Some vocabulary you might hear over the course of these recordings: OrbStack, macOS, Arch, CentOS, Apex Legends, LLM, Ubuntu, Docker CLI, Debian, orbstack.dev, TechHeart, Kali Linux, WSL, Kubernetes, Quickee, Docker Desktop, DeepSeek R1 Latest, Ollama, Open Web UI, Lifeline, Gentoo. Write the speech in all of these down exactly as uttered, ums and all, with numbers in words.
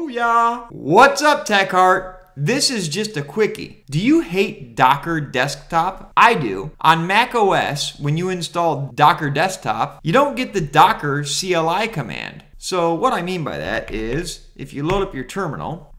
Booyah! What's up, TechHeart? This is just a quickie. Do you hate Docker Desktop? I do. On macOS, when you install Docker Desktop, you don't get the Docker C L I command. So what I mean by that is, if you load up your terminal,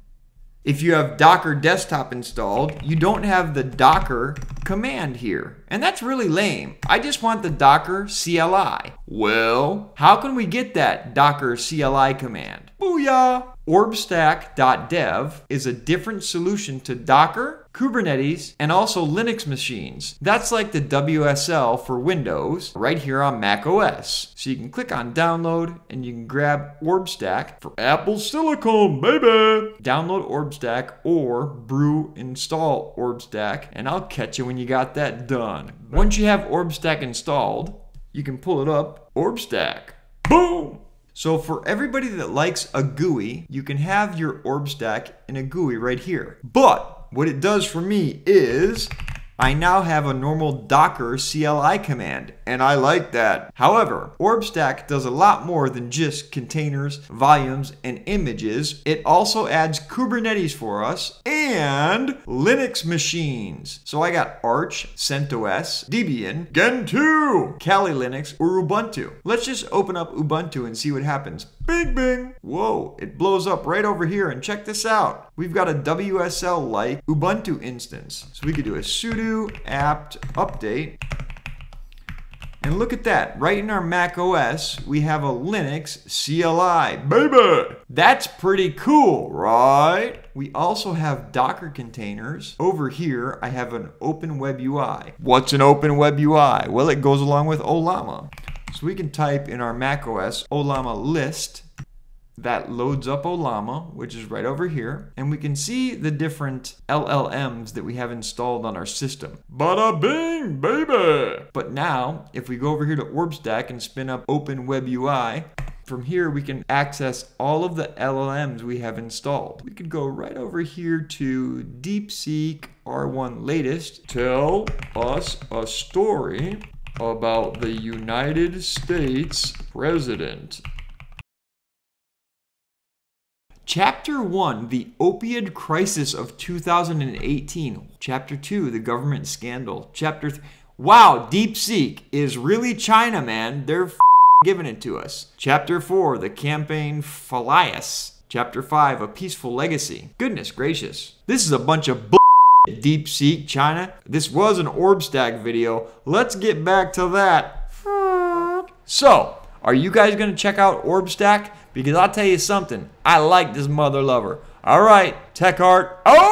if you have Docker Desktop installed, you don't have the Docker command here. And that's really lame. I just want the Docker C L I. Well, how can we get that Docker C L I command? Booyah! orbstack dot dev is a different solution to Docker, Kubernetes, and also Linux machines. That's like the W S L for Windows right here on macOS. So you can click on download and you can grab OrbStack for Apple Silicon, baby. Download OrbStack or brew install OrbStack, and I'll catch you when you got that done. Once you have OrbStack installed, you can pull it up, OrbStack, boom. So for everybody that likes a G U I, you can have your OrbStack in a G U I right here. But what it does for me is I now have a normal Docker C L I command, and I like that. However, OrbStack does a lot more than just containers, volumes, and images. It also adds Kubernetes for us and Linux machines. So I got Arch, CentOS, Debian, Gentoo, Kali Linux, or Ubuntu. Let's just open up Ubuntu and see what happens. Bing, bing. Whoa, it blows up right over here, and check this out. We've got a W S L-like Ubuntu instance. So we could do a sudo apt update. And look at that, right in our macOS, we have a Linux C L I, baby. That's pretty cool, right? We also have Docker containers. Over here, I have an Open Web U I. What's an Open Web U I? Well, it goes along with Ollama. So we can type in our macOS Ollama list. That loads up Ollama, which is right over here. And we can see the different L L Ms that we have installed on our system. Bada bing, baby! But now, if we go over here to OrbStack and spin up Open Web U I, from here we can access all of the L L Ms we have installed. We could go right over here to DeepSeek R one Latest. Tell us a story about the United States President. Chapter one, the Opioid Crisis of two thousand eighteen. Chapter two, the government scandal. Chapter three, wow, DeepSeek is really China, man. They're f giving it to us. Chapter four, the campaign Philias. Chapter five, a peaceful legacy. Goodness gracious. This is a bunch of bull. DeepSeek, China. This was an OrbStack video. Let's get back to that. So, are you guys going to check out OrbStack? Because I'll tell you something, I like this mother lover. All right, TechHeart. Oh!